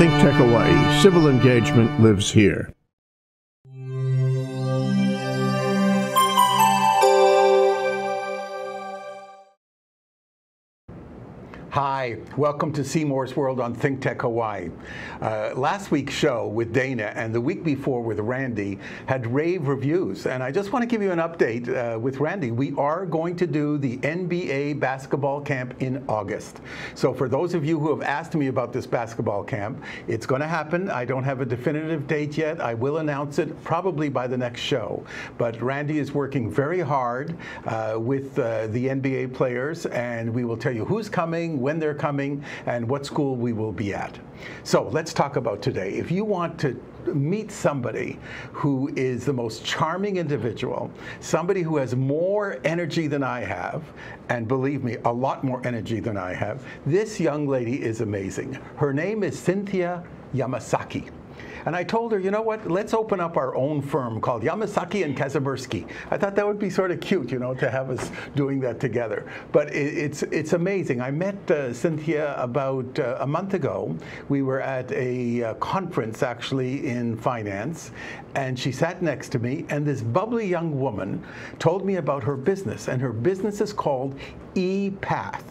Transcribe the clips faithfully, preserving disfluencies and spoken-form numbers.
ThinkTech Hawaii, civil engagement lives here. Hi, welcome to Seymour's World on ThinkTech Hawaii. Uh, last week's show with Dana and the week before with Randy had rave reviews, and I just want to give you an update uh, with Randy. We are going to do the N B A basketball camp in August. So for those of you who have asked me about this basketball camp, it's going to happen. I don't have a definitive date yet. I will announce it probably by the next show. But Randy is working very hard uh, with uh, the N B A players, and we will tell you who's coming, when they're coming, and what school we will be at. So let's talk about today. If you want to meet somebody who is the most charming individual, somebody who has more energy than I have, and believe me, a lot more energy than I have, this young lady is amazing. Her name is Cynthia Yamasaki. And I told her, you know what, let's open up our own firm called Yamasaki and Kazimirski. I thought that would be sort of cute, you know, to have us doing that together. But it's, it's amazing. I met uh, Cynthia about uh, a month ago. We were at a uh, conference, actually, in finance. And she sat next to me, and this bubbly young woman told me about her business. And her business is called EEpath.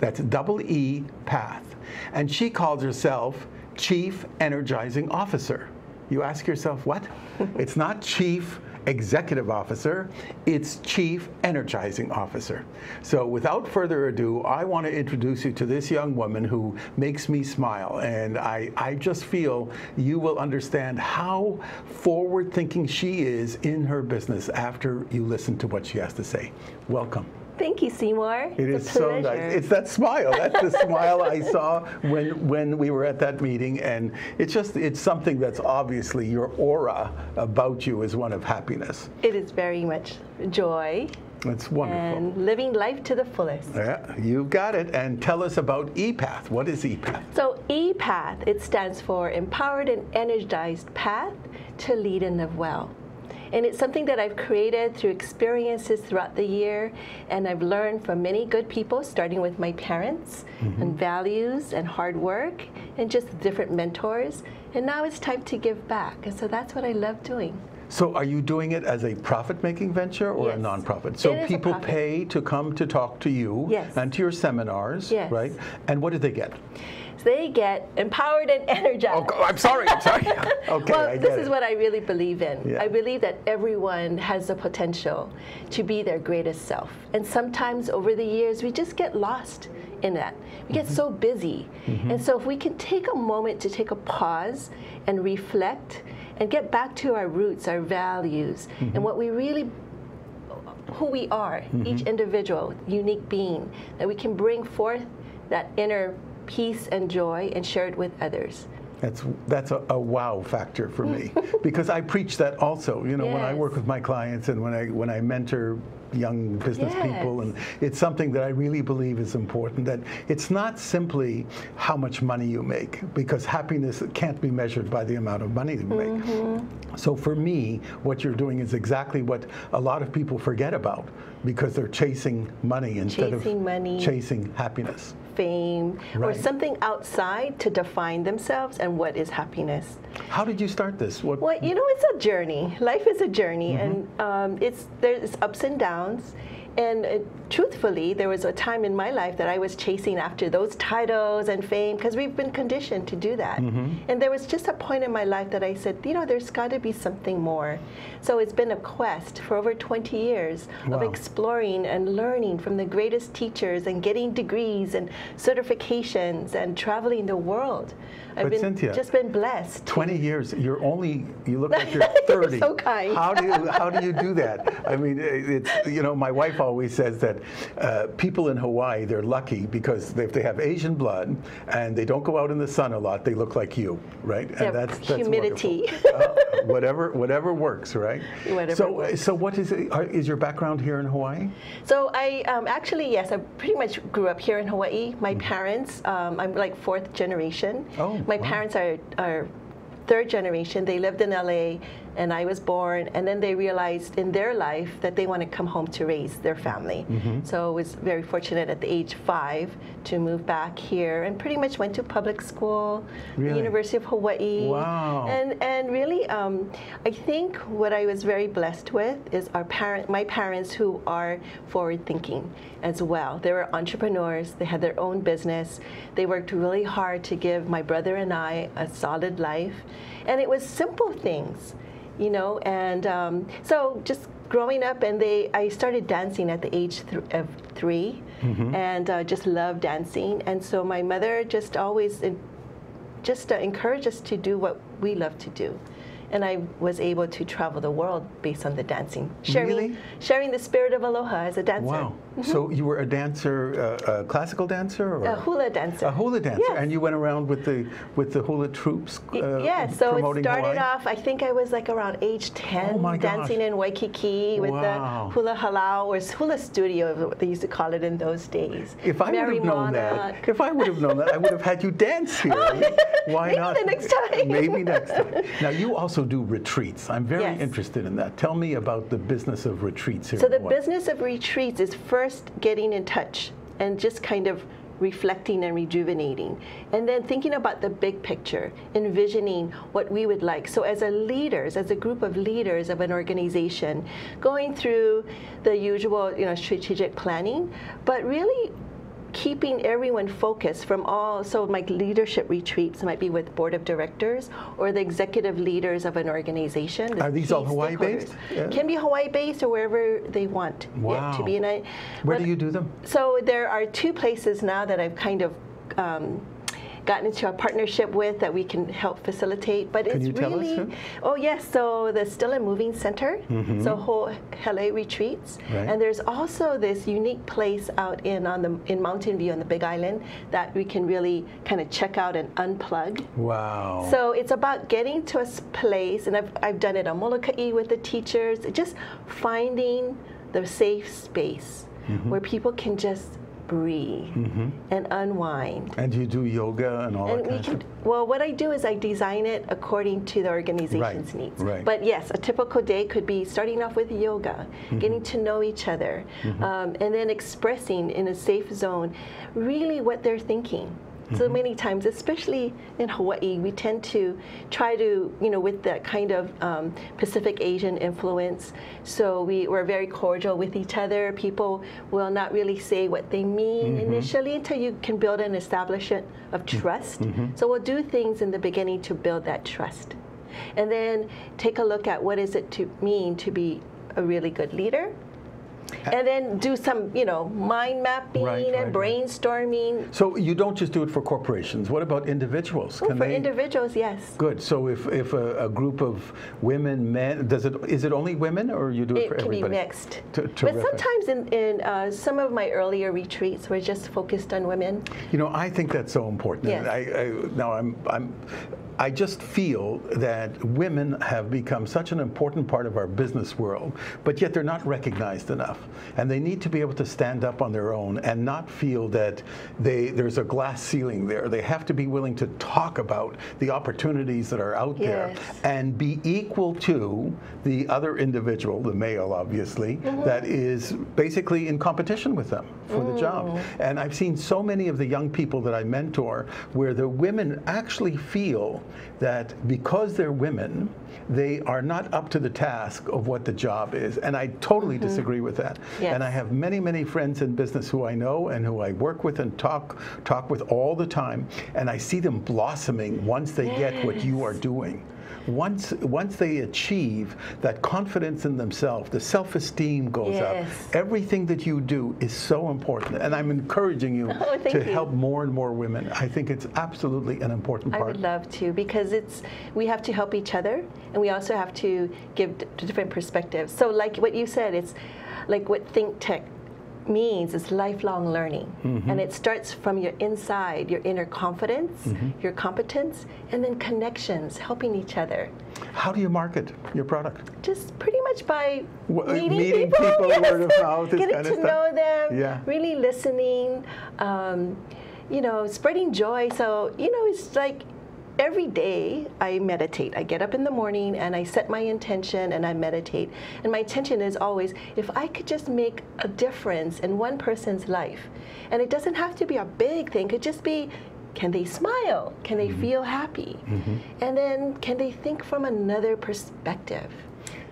That's double E path. And she calls herself Chief Energizing Officer. You ask yourself, what? It's not Chief Executive Officer, it's Chief Energizing Officer. So without further ado, I want to introduce you to this young woman who makes me smile, and I, I just feel you will understand how forward-thinking she is in her business after you listen to what she has to say. Welcome. Thank you, Seymour. It is so nice. It's that smile. That's the smile I saw when when we were at that meeting, and it's just it's something that's obviously your aura about you is one of happiness. It is very much joy. That's wonderful. And living life to the fullest. Yeah, you've got it. And tell us about EEpath. What is EEpath? So EEpath, it stands for Empowered and Energized Path to Lead and Live Well. And it's something that I've created through experiences throughout the year, and I've learned from many good people, starting with my parents, mm-hmm. and values and hard work and just different mentors. And now it's time to give back, and so that's what I love doing. So are you doing it as a profit-making venture or yes. a nonprofit? So people pay to come to talk to you yes. and to your seminars, yes. right? And what do they get? So they get empowered and energized. Oh, I'm sorry, I'm sorry. Okay, well, I get this is it. What I really believe in. Yeah. I believe that everyone has the potential to be their greatest self. And sometimes over the years, we just get lost in that. We get mm-hmm. so busy. Mm-hmm. And so if we can take a moment to take a pause and reflect and get back to our roots, our values, mm-hmm. and what we really, who we are, mm-hmm. each individual, unique being, that we can bring forth that inner peace and joy and share it with others. That's, that's a, a wow factor for me, because I preach that also, you know, yes. when I work with my clients and when I, when I mentor young business yes. people, and it's something that I really believe is important, that it's not simply how much money you make, because happiness can't be measured by the amount of money you make. Mm-hmm. So for me, what you're doing is exactly what a lot of people forget about, because they're chasing money instead chasing of money, chasing happiness. Fame, right. or something outside to define themselves and what is happiness. How did you start this? What well, you know, it's a journey. Life is a journey, mm-hmm. and um, it's there's ups and downs. And uh, truthfully, there was a time in my life that I was chasing after those titles and fame, because we've been conditioned to do that. Mm-hmm. And there was just a point in my life that I said, you know, there's got to be something more. So it's been a quest for over twenty years wow. of exploring and learning from the greatest teachers and getting degrees and certifications and traveling the world. I've but been, Cynthia, just been blessed. twenty years, you're only, you look like you're thirty. You're so kind. How do you, how do you do that? I mean, it's, you know, my wife always says that that uh, people in Hawaii, they're lucky because they, if they have Asian blood and they don't go out in the sun a lot, they look like you, right? And yeah, that's, that's humidity. uh, whatever, whatever works, right? Whatever so, works. So what is it, is your background here in Hawaii? So I um, actually, yes, I pretty much grew up here in Hawaii. My mm-hmm. parents, um, I'm like fourth generation. Oh, my wow. parents are, are third generation. They lived in L A and I was born, and then they realized in their life that they want to come home to raise their family. Mm-hmm. So I was very fortunate at the age five to move back here and pretty much went to public school, really? The University of Hawaii. Wow. And, and really, um, I think what I was very blessed with is our parent, my parents who are forward-thinking as well. They were entrepreneurs, they had their own business, they worked really hard to give my brother and I a solid life, and it was simple things. You know, and um, so just growing up, and they, I started dancing at the age th of three, mm-hmm. and uh, just loved dancing. And so my mother just always, in, just uh, encouraged us to do what we love to do, and I was able to travel the world based on the dancing, sharing, really? sharing the spirit of aloha as a dancer. Wow! Mm-hmm. So you were a dancer, uh, a classical dancer, or a hula dancer? A hula dancer, yes. And you went around with the with the hula troops. Uh, yeah, so it started Hawaii. off. I think I was like around age ten, oh my dancing gosh. in Waikiki with wow. the hula halau or hula studio, they used to call it in those days. If I Mary would have known Monarch. that, if I would have known that, I would have had you dance here. Why Maybe not? Maybe the next time. Maybe next time. Now you also do retreats. I'm very yes. interested in that. Tell me about the business of retreats here. So the business of retreats is first. First, getting in touch and just kind of reflecting and rejuvenating, and then thinking about the big picture, envisioning what we would like. So as a leaders, as a group of leaders of an organization, going through the usual, you know, strategic planning, but really keeping everyone focused from all, so my leadership retreats might be with board of directors or the executive leaders of an organization. The Are these all Hawaii-based? Yeah. Can be Hawaii-based or wherever they want wow. it to be. And I, Where but, do you do them? So there are two places now that I've kind of um, gotten into a partnership with that we can help facilitate. But can it's you tell really, us oh yes, so the Still and Moving Center, mm-hmm. so Ho'hele retreats, right. and there's also this unique place out in on the in Mountain View on the Big Island that we can really kind of check out and unplug. Wow! So it's about getting to a place, and I've I've done it on Moloka'i with the teachers, just finding the safe space mm-hmm. where people can just breathe mm-hmm. and unwind. And you do yoga and all and that we kind of can, Well, what I do is I design it according to the organization's right, needs. Right. But yes, a typical day could be starting off with yoga, mm-hmm. getting to know each other, mm-hmm. um, and then expressing in a safe zone really what they're thinking. Mm-hmm. So many times, especially in Hawaii, we tend to try to, you know, with that kind of um, Pacific Asian influence, so we were very cordial with each other. People will not really say what they mean mm-hmm. initially until you can build an establishment of trust. Mm-hmm. So we'll do things in the beginning to build that trust. And then take a look at what does it to mean to be a really good leader. And then do some, you know, mind mapping right, and right, brainstorming. Right. So you don't just do it for corporations. What about individuals? Can Ooh, for they... individuals, yes. Good. So if, if a, a group of women, men, does it is it only women or you do it, it for everybody? It can be mixed. T terrific. But sometimes in, in uh, some of my earlier retreats were just focused on women. You know, I think that's so important. Yes. I, I, now I'm... I'm I just feel that women have become such an important part of our business world, but yet they're not recognized enough. And they need to be able to stand up on their own and not feel that they, there's a glass ceiling there. They have to be willing to talk about the opportunities that are out yes. there and be equal to the other individual, the male obviously, mm-hmm. that is basically in competition with them for mm. the job. And I've seen so many of the young people that I mentor where the women actually feel that because they're women, they are not up to the task of what the job is. And I totally mm-hmm. disagree with that. Yes. And I have many, many friends in business who I know and who I work with and talk talk with all the time. And I see them blossoming once they yes. get what you are doing. Once, once they achieve that confidence in themselves, the self-esteem goes yes. up. Everything that you do is so important, and I'm encouraging you oh, to you. help more and more women. I think it's absolutely an important part. I would love to, because it's we have to help each other, and we also have to give different perspectives. So, like what you said, it's like what ThinkTech means is lifelong learning. Mm-hmm. And it starts from your inside, your inner confidence, mm-hmm. your competence, and then connections, helping each other. How do you market your product? Just pretty much by well, meeting, meeting people, people yes. word of mouth, getting kind to of know them, yeah. really listening, um, you know, spreading joy. So, you know, it's like every day I meditate. I get up in the morning and I set my intention and I meditate. And my intention is always, if I could just make a difference in one person's life, and it doesn't have to be a big thing, it could just be, can they smile? Can they mm-hmm. feel happy? Mm-hmm. And then can they think from another perspective?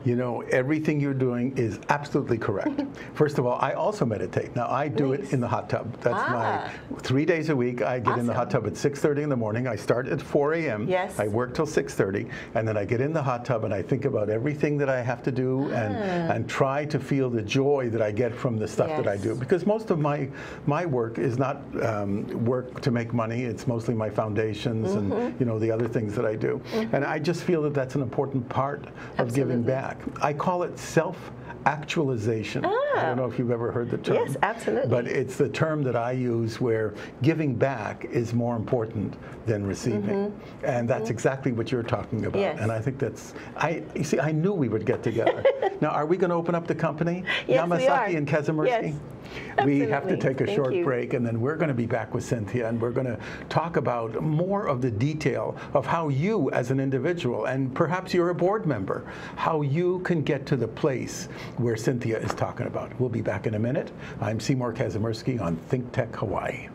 You know, everything you're doing is absolutely correct. First of all, I also meditate. Now, I do nice. It in the hot tub. That's ah. my three days a week. I get awesome. In the hot tub at six thirty in the morning. I start at four a m Yes. I work till six thirty, and then I get in the hot tub, and I think about everything that I have to do ah. and, and try to feel the joy that I get from the stuff yes. that I do. Because most of my, my work is not um, work to make money. It's mostly my foundations mm-hmm. and, you know, the other things that I do. Mm-hmm. And I just feel that that's an important part absolutely. Of giving back. I call it self-actualization. Ah. I don't know if you've ever heard the term. Yes, absolutely. But it's the term that I use where giving back is more important than receiving. Mm-hmm. And that's mm-hmm. exactly what you're talking about. Yes. And I think that's, I, you see, I knew we would get together. Now, are we going to open up the company? Yes, Yamasaki we are. And Kazimirski? Yes. Absolutely. We have to take a Thank short you. Break, and then we're going to be back with Cynthia, and we're going to talk about more of the detail of how you, as an individual, and perhaps you're a board member, how you can get to the place where Cynthia is talking about. We'll be back in a minute. I'm Seymour Kazimirski on ThinkTech Hawaii.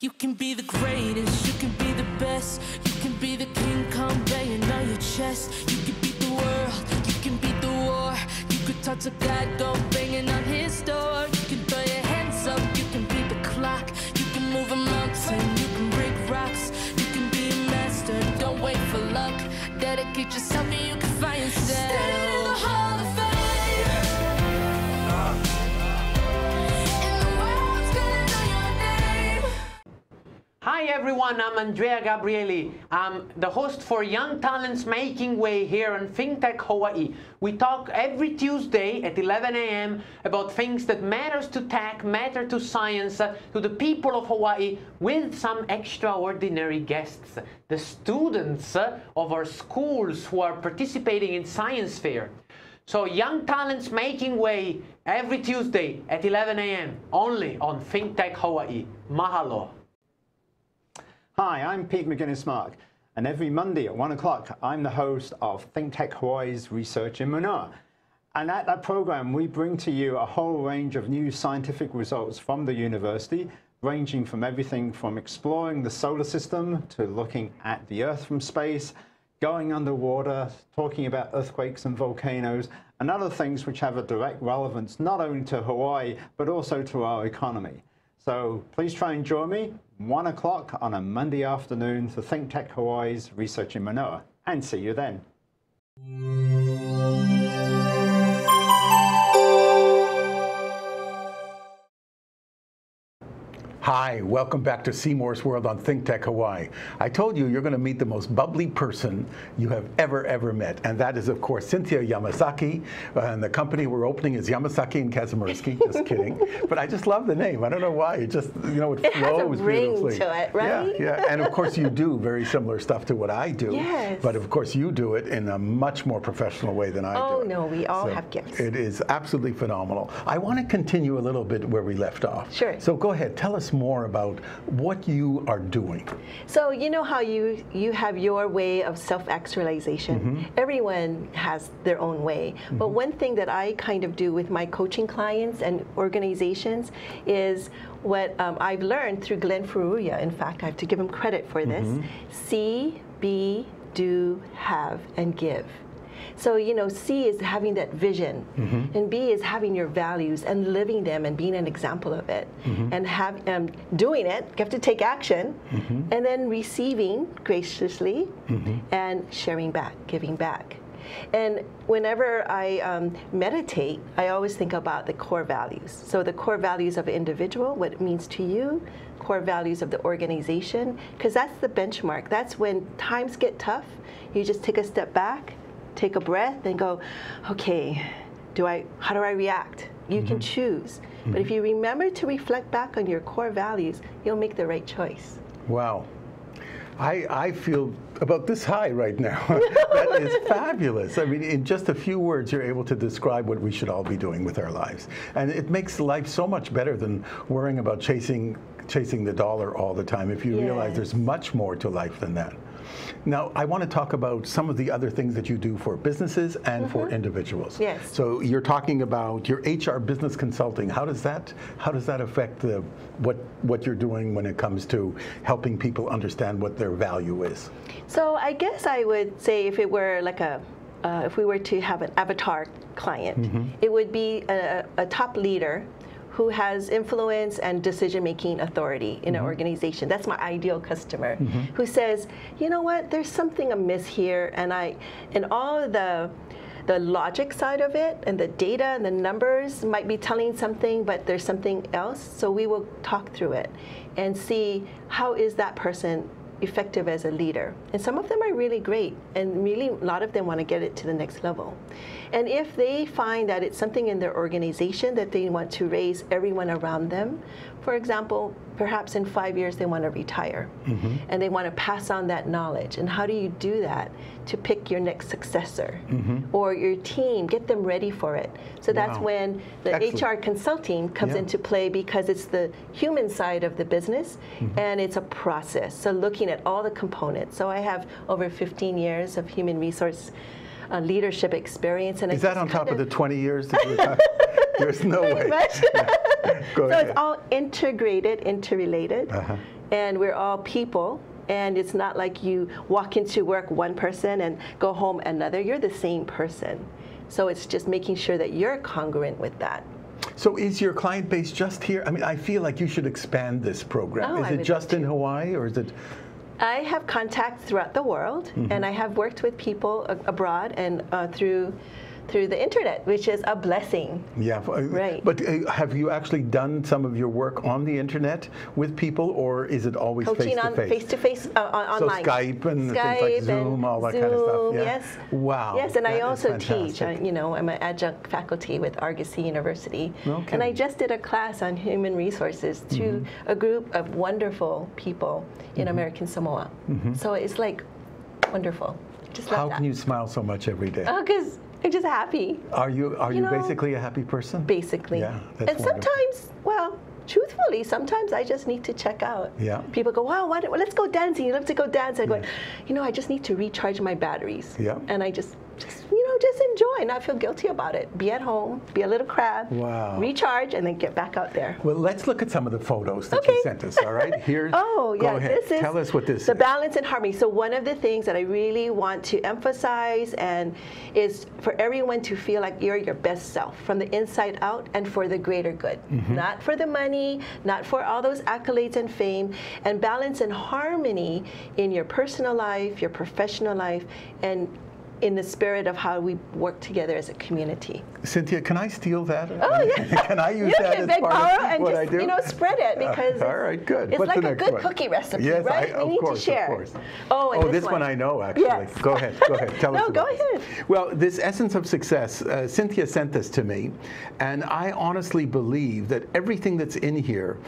You can be the greatest, you can be the best, you can be the King Kong banging on your chest, you can beat the world, you can beat the war, you could talk to God, go banging on his door, you can throw your hands up, you can beat the clock, you can move a mountain, you can break rocks, you can be a master, don't wait for luck, dedicate yourself and you can find yourself. Standing in the hall of fame. Hi everyone, I'm Andrea Gabrielli. I'm the host for Young Talents Making Way here on ThinkTech Hawaii. We talk every Tuesday at eleven a m about things that matters to tech, matter to science, uh, to the people of Hawaii, with some extraordinary guests, the students uh, of our schools who are participating in science fair. So Young Talents Making Way every Tuesday at eleven a m only on ThinkTech Hawaii. Mahalo. Hi, I'm Pete McGuinness-Mark, and every Monday at one o'clock, I'm the host of ThinkTech Hawaii's Research in Manoa. And at that program, we bring to you a whole range of new scientific results from the university, ranging from everything from exploring the solar system to looking at the Earth from space, going underwater, talking about earthquakes and volcanoes, and other things which have a direct relevance not only to Hawaii, but also to our economy. So please try and join me, one o'clock on a Monday afternoon for ThinkTech Hawaii's Research in Manoa. And see you then. Hi, welcome back to Seymour's World on ThinkTech Hawaii. I told you you're going to meet the most bubbly person you have ever, ever met. And that is, of course, Cynthia Yamasaki. Uh, and the company we're opening is Yamasaki and Kazimirski. Just kidding. But I just love the name. I don't know why. It just, you know, it, it flows beautifully. It has a ring to it, right? Yeah, yeah. And of course, you do very similar stuff to what I do. Yes. But of course, you do it in a much more professional way than I oh, do. Oh, no, we all so have gifts. It is absolutely phenomenal. I want to continue a little bit where we left off. Sure. So go ahead. Tell us more about what you are doing. So you know how you you have your way of self-actualization. Mm-hmm. Everyone has their own way. Mm-hmm. But one thing that I kind of do with my coaching clients and organizations is what um, I've learned through Glenn Furuya. In fact, I have to give him credit for this. Mm-hmm. See, be, do, have, and give. So, you know, C is having that vision, mm-hmm. and B is having your values and living them and being an example of it, mm-hmm. and have um, doing it, you have to take action, mm-hmm. and then receiving graciously, mm-hmm. and sharing back, giving back. And whenever I um, meditate, I always think about the core values. So the core values of an individual, what it means to you, core values of the organization, because that's the benchmark. That's when times get tough, you just take a step back, take a breath and go, okay, do I, how do I react? You mm-hmm. can choose. Mm-hmm. But if you remember to reflect back on your core values, you'll make the right choice. Wow. I, I feel about this high right now. That is fabulous. I mean, in just a few words, you're able to describe what we should all be doing with our lives. And it makes life so much better than worrying about chasing, chasing the dollar all the time, if you yes. realize there's much more to life than that. Now, I want to talk about some of the other things that you do for businesses and mm-hmm. for individuals. Yes. So you're talking about your H R business consulting. How does that, how does that affect the, what, what you're doing when it comes to helping people understand what their value is? So I guess I would say if it were like a, uh, if we were to have an avatar client, mm-hmm. it would be a, a top leader who has influence and decision-making authority in mm-hmm. an organization. That's my ideal customer, mm-hmm. who says, you know what, there's something amiss here, and I, and all the, the logic side of it, and the data and the numbers might be telling something, but there's something else, so we will talk through it and see how is that person effective as a leader. And some of them are really great, and really a lot of them want to get it to the next level. And if they find that it's something in their organization that they want to raise everyone around them, for example, perhaps in five years they want to retire, mm-hmm. and they want to pass on that knowledge. And how do you do that? To pick your next successor, mm-hmm. or your team, get them ready for it. So wow. that's when the Excellent. H R consulting comes yeah. into play, because it's the human side of the business, mm-hmm. and it's a process. So looking at all the components. So I have over fifteen years of human resource uh, leadership experience. And is that on top of, of the twenty years that you're talking? There's no way. Go ahead. So it's all integrated, interrelated, uh-huh. and we're all people. And it's not like you walk into work one person and go home another. You're the same person. So it's just making sure that you're congruent with that. So is your client base just here? I mean, I feel like you should expand this program. Oh, is I it just in Hawaii, or is it? I have contacts throughout the world, mm-hmm. and I have worked with people abroad and uh, through through the internet, which is a blessing. Yeah, right. But uh, have you actually done some of your work on the internet with people, or is it always coaching face to face? Face-to-face, -face, uh, online. So Skype and Skype things like Zoom, all that Zoom, kind of stuff. Yeah. Yes. Wow. Yes, and I also teach. I, you know, I'm an adjunct faculty with Argosy University, okay. and I just did a class on human resources to mm-hmm. a group of wonderful people in mm-hmm. American Samoa. Mm-hmm. So it's like wonderful. Just How like that. Can you smile so much every day? Oh, because. I'm just happy. Are you are you, you know, basically a happy person? Basically. Yeah. That's and wonderful. Sometimes, well, truthfully, sometimes I just need to check out. Yeah. People go, wow, why don't, well, let's go dancing. You love to go dance. I go, yeah. you know, I just need to recharge my batteries. Yeah. And I just, just, you know, just enjoy, not feel guilty about it. Be at home, be a little crab. Wow. Recharge, and then get back out there. Well, let's look at some of the photos that okay. you sent us. All right. Here. oh yeah. Go ahead. This is Tell us what this the is. The balance and harmony. So one of the things that I really want to emphasize and is for everyone to feel like you're your best self from the inside out and for the greater good, mm-hmm. not for the money, not for all those accolades and fame, and balance and harmony in your personal life, your professional life, and in the spirit of how we work together as a community. Cynthia, can I steal that? Oh, yeah. Can I use you that as part of what just, I do? You know, spread it because uh, all right, good. It's What's like a good one? Cookie recipe, yes, right? I, we need course, to share. Of course. Oh, and oh, this, this one. one I know, actually. Yes. Go ahead, go ahead. Tell no, us about No, go ahead. It. Well, this essence of success, uh, Cynthia sent this to me, and I honestly believe that everything that's in here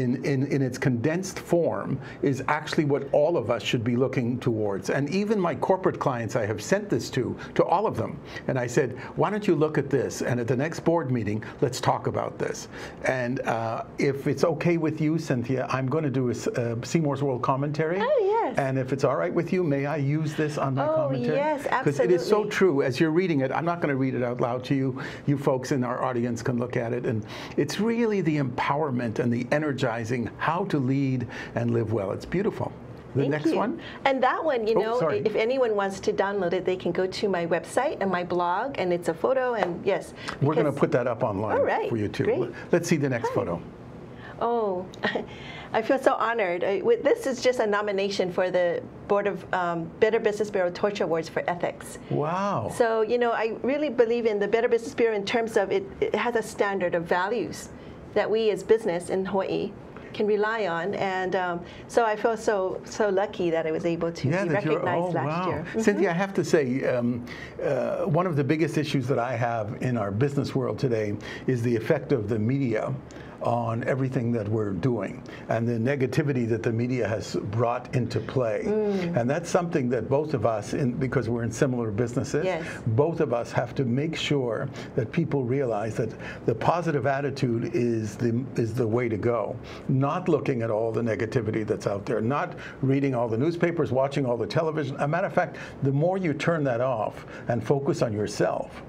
in, in, in its condensed form is actually what all of us should be looking towards. And even my corporate clients, I have sent this to, to all of them. And I said, why don't you look at this? And at the next board meeting, let's talk about this. And uh, if it's okay with you, Cynthia, I'm going to do a uh, Seymour's World commentary. Oh, yes. And if it's all right with you, may I use this on my oh, commentary? Oh, yes, absolutely. Because it is so true. As you're reading it, I'm not going to read it out loud to you. You folks in our audience can look at it. And it's really the empowerment and the energizing how to lead and live well. It's beautiful. The Thank next you. One? And that one, you oh, know, sorry. If anyone wants to download it, they can go to my website and my blog, and it's a photo, and yes. We're going to put that up online all right, for you, too. Great. Let's see the next Hi. Photo. Oh, I feel so honored. I, with, this is just a nomination for the Board of um, Better Business Bureau Torture Awards for Ethics. Wow. So, you know, I really believe in the Better Business Bureau in terms of it, it has a standard of values that we as business in Hawaii can rely on. And um, so I feel so so lucky that I was able to yeah, be recognized oh, last wow. year. Mm-hmm. Cynthia, I have to say, um, uh, one of the biggest issues that I have in our business world today is the effect of the media on everything that we're doing and the negativity that the media has brought into play. Mm. And that's something that both of us, in, because we're in similar businesses, yes. both of us have to make sure that people realize that the positive attitude is the, is the way to go. Not looking at all the negativity that's out there, not reading all the newspapers, watching all the television. As a matter of fact, the more you turn that off and focus on yourself,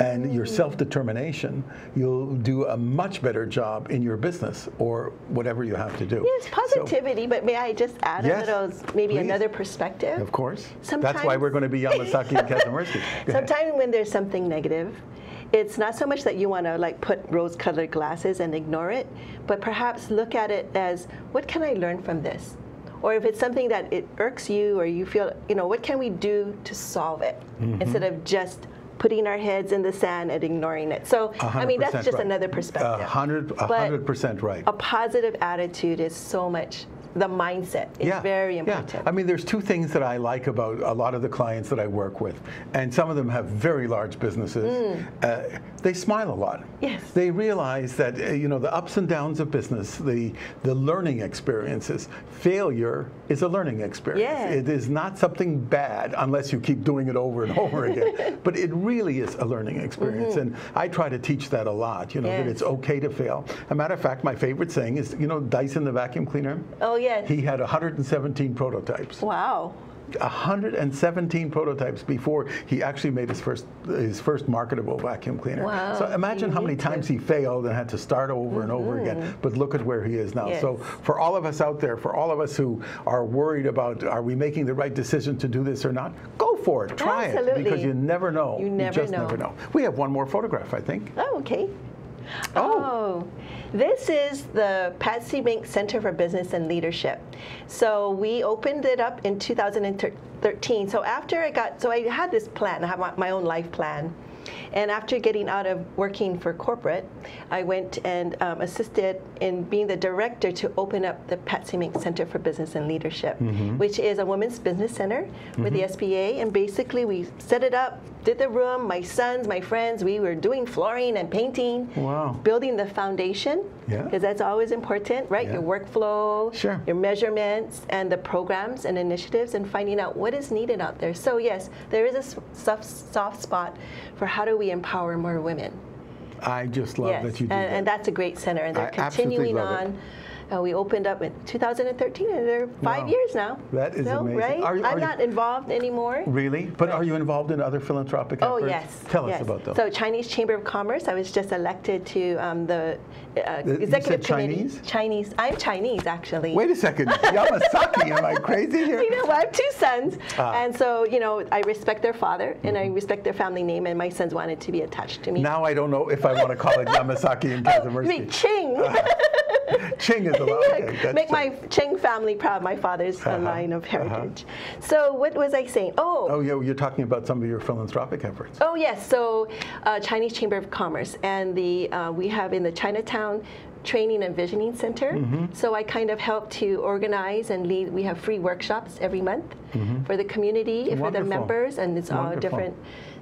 and your self-determination, you'll do a much better job in your business or whatever you have to do. Yes, positivity, so, but may I just add yes, a little, maybe please. another perspective? Of course. Sometimes, that's why we're going to be Yamasaki and Kazimirski. Sometimes when there's something negative, it's not so much that you want to like put rose-colored glasses and ignore it, but perhaps look at it as, what can I learn from this? Or if it's something that it irks you or you feel, you know, what can we do to solve it mm-hmm. instead of just putting our heads in the sand and ignoring it. So, I mean, that's just right. another perspective. one hundred percent right. A positive attitude is so much. The mindset is yeah, very important. Yeah. I mean, there's two things that I like about a lot of the clients that I work with, and some of them have very large businesses. Mm. Uh, they smile a lot. Yes. They realize that, uh, you know, the ups and downs of business, the, the learning experiences, failure is a learning experience. Yeah. It is not something bad unless you keep doing it over and over again, but it really is a learning experience, mm-hmm. and I try to teach that a lot, you know, yes. that it's okay to fail. As a matter of fact, my favorite saying is, you know, Dyson the vacuum cleaner? Oh, yes. He had one hundred seventeen prototypes. Wow. one hundred seventeen prototypes before he actually made his first his first marketable vacuum cleaner. Wow. So imagine how many times he failed and had to start over mm-hmm. and over again, but look at where he is now. Yes. So for all of us out there, for all of us who are worried about are we making the right decision to do this or not, go for it. Try Absolutely. it, because you never know. You never you just know. never know. We have one more photograph, I think. Oh, okay. Oh. oh, this is the Patsy Mink Center for Business and Leadership. So we opened it up in two thousand thirteen. So after I got, so I had this plan, I have my own life plan. And after getting out of working for corporate, I went and um, assisted in being the director to open up the Patsy Mink Center for Business and Leadership, mm-hmm. which is a women's business center mm-hmm. with the S B A. And basically, we set it up, did the room, my sons, my friends, we were doing flooring and painting, wow. building the foundation, because yeah. that's always important, right? Yeah. Your workflow, sure. your measurements, and the programs and initiatives, and finding out what is needed out there. So yes, there is a soft, soft spot for how do we empower more women. I just love yes. that you do and, that. And that's a great center, and they're I continuing on. Uh, we opened up in two thousand thirteen, and they're five wow. years now. That is so, amazing. Right? Are, are I'm you, not involved anymore. Really? But right. are you involved in other philanthropic efforts? Oh, yes. Tell yes. us about those. So Chinese Chamber of Commerce, I was just elected to um, the uh, you executive said committee. Chinese? Chinese. I'm Chinese, actually. Wait a second. Yamasaki, am I crazy here? You know, well, I have two sons. Ah. And so, you know, I respect their father, and mm-hmm. I respect their family name, and my sons wanted to be attached to me. Now I don't know if I want to call it Yamasaki and Kazimirski. Oh, Ching. Uh, Ching is Okay, that's Make my Cheng family proud. My father's uh-huh, line of heritage. Uh-huh. So what was I saying? Oh, oh yeah, well, you're talking about some of your philanthropic efforts. Oh yes. So uh, Chinese Chamber of Commerce, and the uh, we have in the Chinatown Training and Visioning Center. Mm-hmm. So I kind of help to organize and lead. We have free workshops every month mm-hmm. for the community, Wonderful. for the members, and it's Wonderful. all different.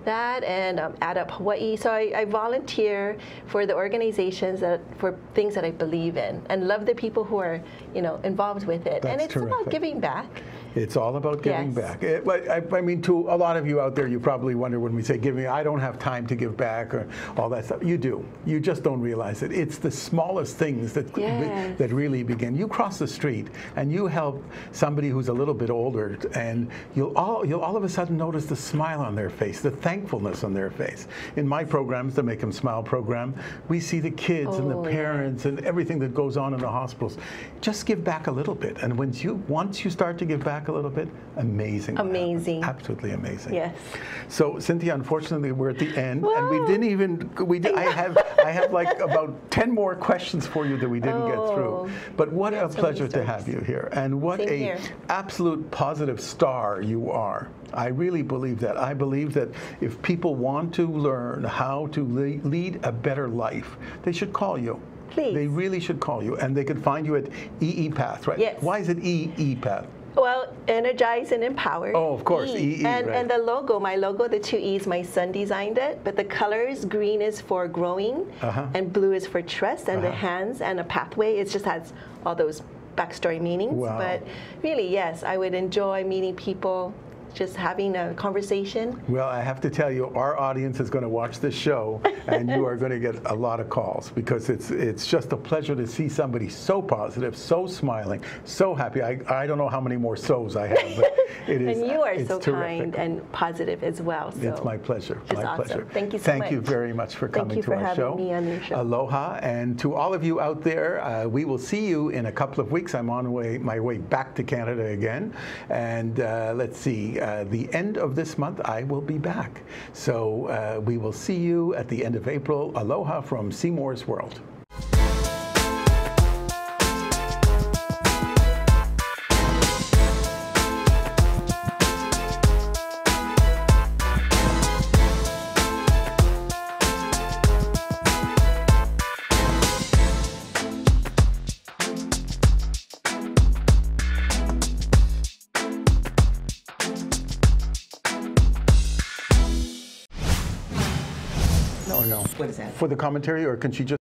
That and um, Add Up Hawaii. So I, I volunteer for the organizations that for things that I believe in and love the people who are, you know, involved with it. That's and it's terrific. about giving back. It's all about giving yes. back. It, I, I mean, to a lot of you out there, you probably wonder when we say giving, I don't have time to give back or all that stuff. You do. You just don't realize it. It's the smallest things that yes. that really begin. You cross the street and you help somebody who's a little bit older, and you'll all you'll all of a sudden notice the smile on their face, the thankfulness on their face. In my programs, the Make 'Em Smile program, we see the kids oh, and the parents yeah. and everything that goes on in the hospitals. Just give back a little bit, and once you once you start to give back a little bit, amazing. Amazing. Absolutely amazing. Yes. So Cynthia, unfortunately, we're at the end, Whoa. and we didn't even. We did, I have I have like about ten more questions for you that we didn't oh. get through. But what yeah, a so pleasure to have you here, and what Same a here. absolute positive star you are. I really believe that. I believe that if people want to learn how to le lead a better life, they should call you. please. They really should call you, and they could find you at EEpath, right? Yes. Why is it EEpath? Well, energized and empowered. Oh, of course, E E. E E, and, right. and the logo, my logo, the two E's, my son designed it. But the colors, green is for growing, uh-huh. and blue is for trust, and uh-huh. the hands and a pathway. It just has all those backstory meanings. Wow. But really, yes, I would enjoy meeting people, just having a conversation. Well, I have to tell you, our audience is going to watch this show, and you are going to get a lot of calls, because it's it's just a pleasure to see somebody so positive, so smiling, so happy. I, I don't know how many more so's I have, but it is. And you are so terrific. Kind and positive as well. So it's my pleasure. It's my awesome. pleasure. Thank you so Thank much. Thank you very much for coming Thank you to for our having show. Me on your show. Aloha, and to all of you out there, uh, we will see you in a couple of weeks. I'm on way, my way back to Canada again, and uh, let's see. Uh, the end of this month, I will be back. So uh, we will see you at the end of April. Aloha from Seymour's World. For the commentary, or can she just